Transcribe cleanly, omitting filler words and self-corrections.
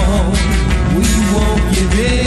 on, we won't give in.